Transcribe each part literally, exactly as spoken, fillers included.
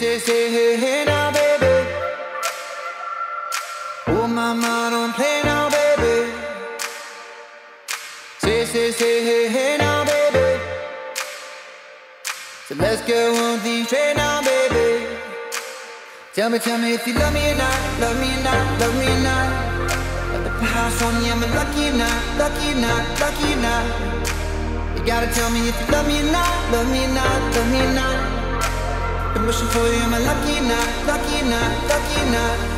say, say, hey, hey, now, baby. Oh, mama, don't play now, baby. Say, say, say, hey, hey, now, baby. So let's go on the train now, baby. Tell me, tell me if you love me or not, love me or not, love me or not. Got the house on you, I'm lucky or not, lucky or not, lucky or not. You gotta tell me if you love me or not, love me or not, love me or not. Been wishing for you, am I lucky or not, lucky or not, lucky or not.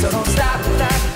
So don't stop that.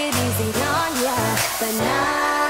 It easy on ya, but now